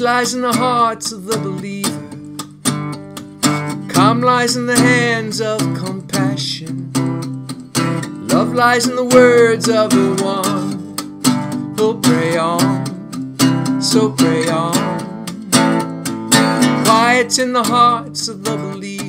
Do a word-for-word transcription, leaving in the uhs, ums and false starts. lies in the hearts of the believer. Calm lies in the hands of compassion. Love lies in the words of the one. We'll pray on, so pray on. Quiet in the hearts of the believer.